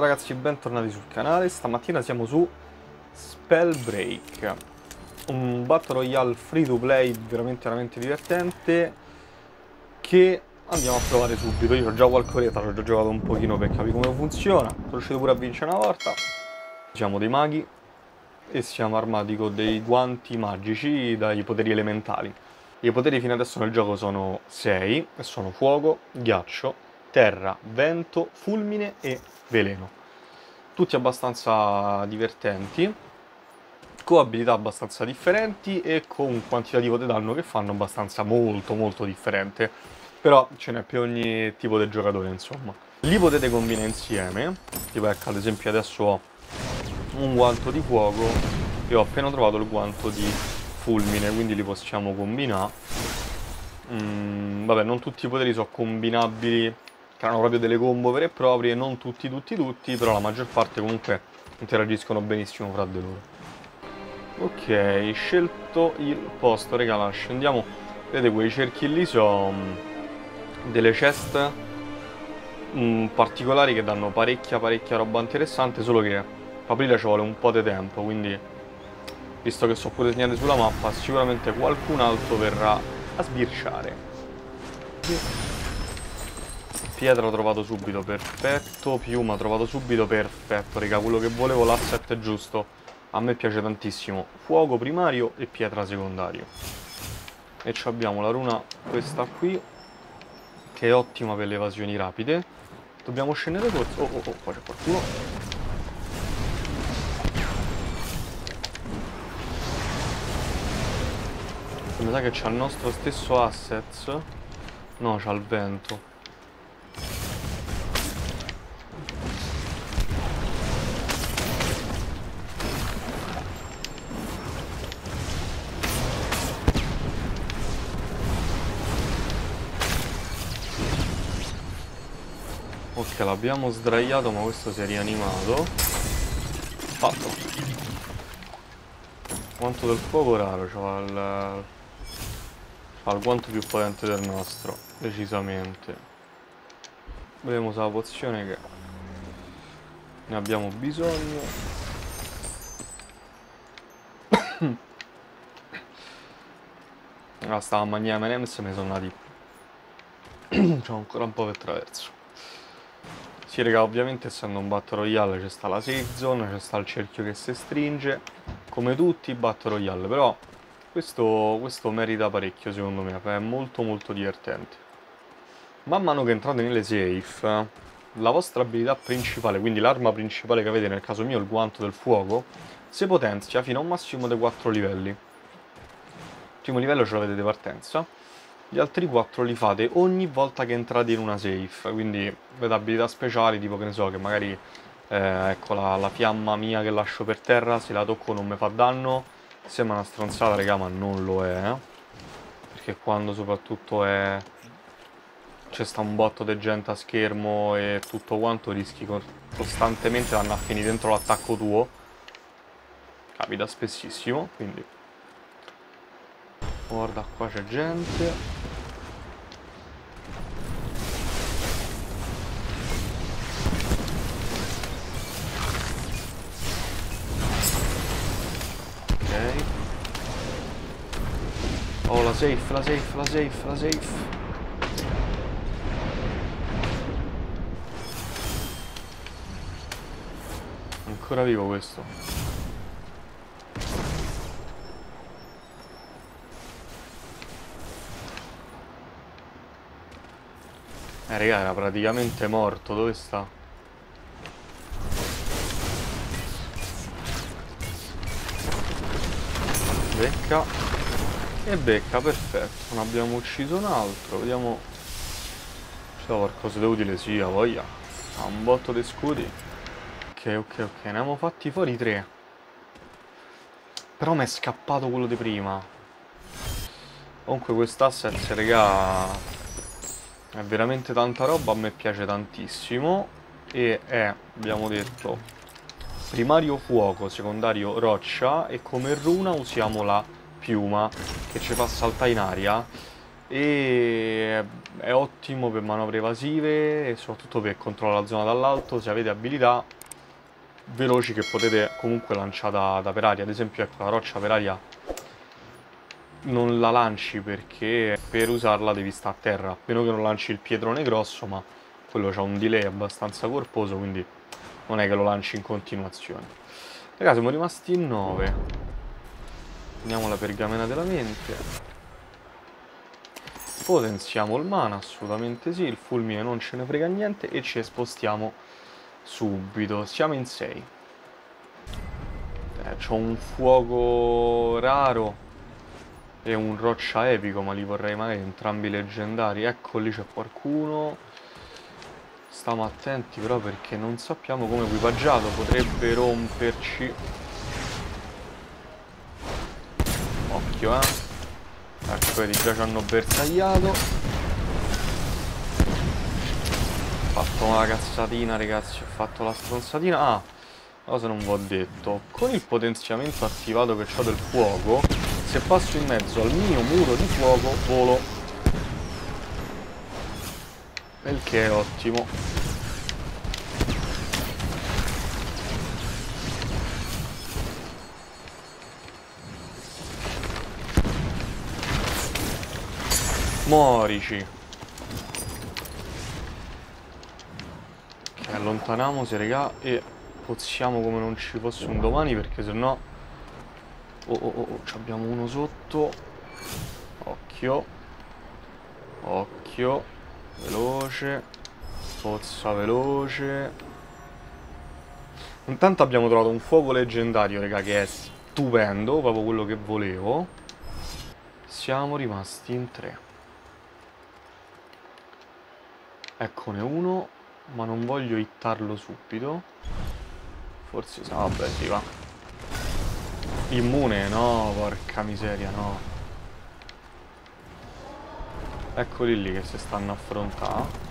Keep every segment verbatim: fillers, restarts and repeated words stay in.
Ciao ragazzi, bentornati sul canale. Stamattina siamo su Spellbreak, un battle royale free to play veramente veramente divertente che andiamo a provare subito. Io ho già qualche oretta, ho già giocato un pochino per capire come funziona. Sono riuscito pure a vincere una volta. Siamo dei maghi e siamo armati con dei guanti magici dai poteri elementali. I poteri fino adesso nel gioco sono sei e sono fuoco, ghiaccio, terra, vento, fulmine e veleno. Tutti abbastanza divertenti, con abilità abbastanza differenti e con un quantitativo di danno che fanno abbastanza molto molto differente. Però ce n'è per ogni tipo di giocatore, insomma. Li potete combinare insieme, tipo ecco, ad esempio adesso ho un guanto di fuoco e ho appena trovato il guanto di fulmine, quindi li possiamo combinare. Mm, vabbè, non tutti i poteri sono combinabili, che erano proprio delle combo vere e proprie, non tutti tutti tutti, però la maggior parte comunque interagiscono benissimo fra di loro. Ok, scelto il posto, regala, scendiamo. Vedete quei cerchi lì sono delle chest mm, particolari che danno parecchia parecchia roba interessante, solo che aprirla ci vuole un po' di tempo, quindi visto che sono pure segnate sulla mappa, sicuramente qualcun altro verrà a sbirciare. Pietra ho trovato subito, perfetto. Piuma ho trovato subito, perfetto. Raga, quello che volevo, l'asset è giusto. A me piace tantissimo. Fuoco primario e pietra secondario. E ci abbiamo la runa questa qui, che è ottima per le evasioni rapide. Dobbiamo scendere forse. Oh, oh, oh, qua c'è qualcuno. Mi sa che c'ha il nostro stesso assets. No, c'ha il vento. Ok, l'abbiamo sdraiato, ma questo si è rianimato. Fatto. Quanto del fuoco raro c'ha il... fa il guanto più potente del nostro, decisamente. Vediamo se la pozione che ne abbiamo bisogno. Allora, stavo a mangiare M and M's e me ne sono nati. C'ho ancora un po' per traverso. Sì raga, ovviamente essendo un battle royale c'è sta la safe zone, c'è sta il cerchio che si stringe, come tutti i battle royale, però Questo, questo merita parecchio, secondo me, è molto molto divertente. Man mano che entrate nelle safe, la vostra abilità principale, quindi l'arma principale che avete, nel caso mio il guanto del fuoco, si potenzia fino a un massimo di quattro livelli. Il primo livello ce l'avete di partenza, gli altri quattro li fate ogni volta che entrate in una safe, quindi avete abilità speciali, tipo che ne so, che magari eh, ecco la, la fiamma mia che lascio per terra, se la tocco non mi fa danno. Sembra una stronzata raga, ma non lo è, eh? Perché quando soprattutto è c'è sta un botto di gente a schermo e tutto quanto, rischi costantemente di andare a finire dentro l'attacco tuo. Capita spessissimo, quindi guarda qua c'è gente. Oh, la safe, la safe, la safe, la safe. Ancora vivo questo. Eh raga, era praticamente morto, dove sta? Becca. E becca, perfetto, non abbiamo ucciso un altro, vediamo se c'è qualcosa di utile, sì, ha voglia. Ha un botto di scudi. Ok, ok, ok, ne abbiamo fatti fuori tre. Però mi è scappato quello di prima. Comunque quest'asset, raga, è veramente tanta roba, a me piace tantissimo. E è, abbiamo detto, primario fuoco, secondario roccia e come runa usiamo la piuma che ci fa saltare in aria e è ottimo per manovre evasive e soprattutto per controllare la zona dall'alto. Se avete abilità veloci che potete comunque lanciare da, da per aria, ad esempio ecco, la roccia per aria non la lanci perché per usarla devi stare a terra, a meno che non lanci il pietrone grosso, ma quello c'ha un delay abbastanza corposo, quindi non è che lo lanci in continuazione. Ragazzi, siamo rimasti in nove. Prendiamo la pergamena della mente. Potenziamo il mana, assolutamente sì, il fulmine non ce ne frega niente e ci spostiamo subito, siamo in sei. Eh, c'ho un fuoco raro e un roccia epico, ma li vorrei magari entrambi leggendari. Ecco, lì c'è qualcuno. Stiamo attenti però perché non sappiamo come è equipaggiato, potrebbe romperci. Occhio, eh. Ecco, vedi, già ci hanno bersagliato. Ho fatto una cazzatina, ragazzi, ho fatto la stronzatina. Ah, cosa non vi ho detto. Con il potenziamento attivato che ho del fuoco, se passo in mezzo al mio muro di fuoco, volo. Il che è ottimo. Morici. Ok, allontaniamoci, raga, e pozziamo come non ci fosse un domani, perché sennò... Oh, oh, oh, oh, c'abbiamo uno sotto. Occhio. Occhio. Veloce. Pozza veloce. Intanto abbiamo trovato un fuoco leggendario, raga, che è stupendo, proprio quello che volevo. Siamo rimasti in tre. Eccone uno, ma non voglio hittarlo subito. Forse sì, vabbè, si va. Immune, no, porca miseria, no. Eccoli lì che si stanno affrontando.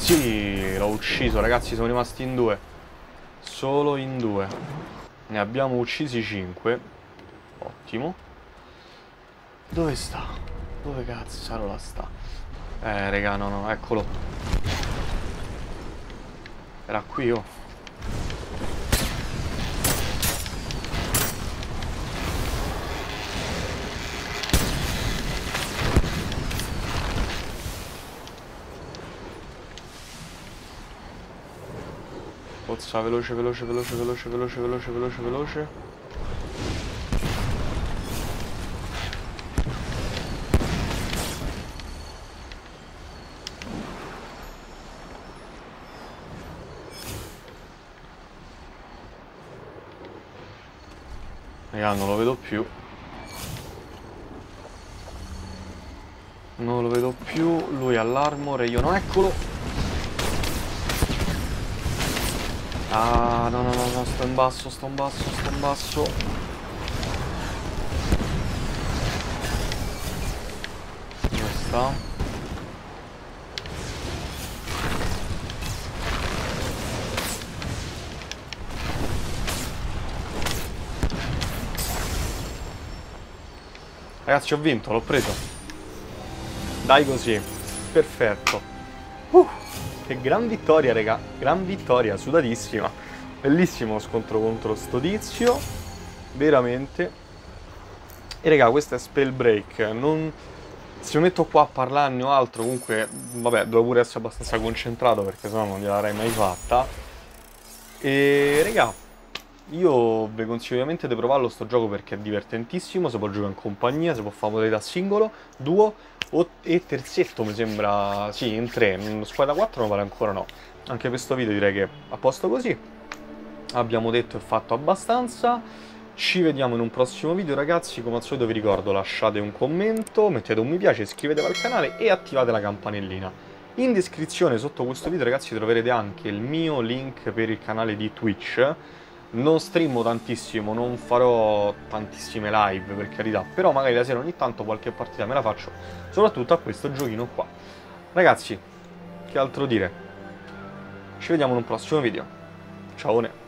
Sì, l'ho ucciso, ragazzi, siamo rimasti in due. Solo in due. Ne abbiamo uccisi cinque. Ottimo. Dove sta? Dove cazzarola sta? Eh, raga, no, no, eccolo. Era qui, oh. Pozza veloce, veloce, veloce, veloce, veloce, veloce, veloce, veloce. Raga, non lo vedo più. Non lo vedo più. Lui ha l'armor e io no, eccolo. Ah, no, no, no, no, sto in basso, sto in basso, sto in basso. Dove sta? Ragazzi, ho vinto, l'ho preso. Dai, così. Perfetto. Uh. Che gran vittoria, raga, gran vittoria, sudatissima. Bellissimo scontro contro sto tizio, veramente. E raga, questo è Spellbreak. Non... se mi metto qua a parlarne o altro, comunque, vabbè, devo pure essere abbastanza concentrato perché sennò non gliel'avrei mai fatta. E raga, io vi consiglio ovviamente di provarlo sto gioco perché è divertentissimo. Si può giocare in compagnia, si può fare modalità singolo, duo e terzetto, mi sembra. Sì, in tre, squadra quattro non vale ancora, no. Anche per questo video direi che a posto così. Abbiamo detto e fatto abbastanza. Ci vediamo in un prossimo video, ragazzi. Come al solito vi ricordo, lasciate un commento, mettete un mi piace, iscrivetevi al canale e attivate la campanellina. In descrizione sotto questo video, ragazzi, troverete anche il mio link per il canale di Twitch, non streamo tantissimo, non farò tantissime live, per carità, però magari la sera ogni tanto qualche partita me la faccio, soprattutto a questo giochino qua. Ragazzi, che altro dire? Ci vediamo in un prossimo video. Ciao!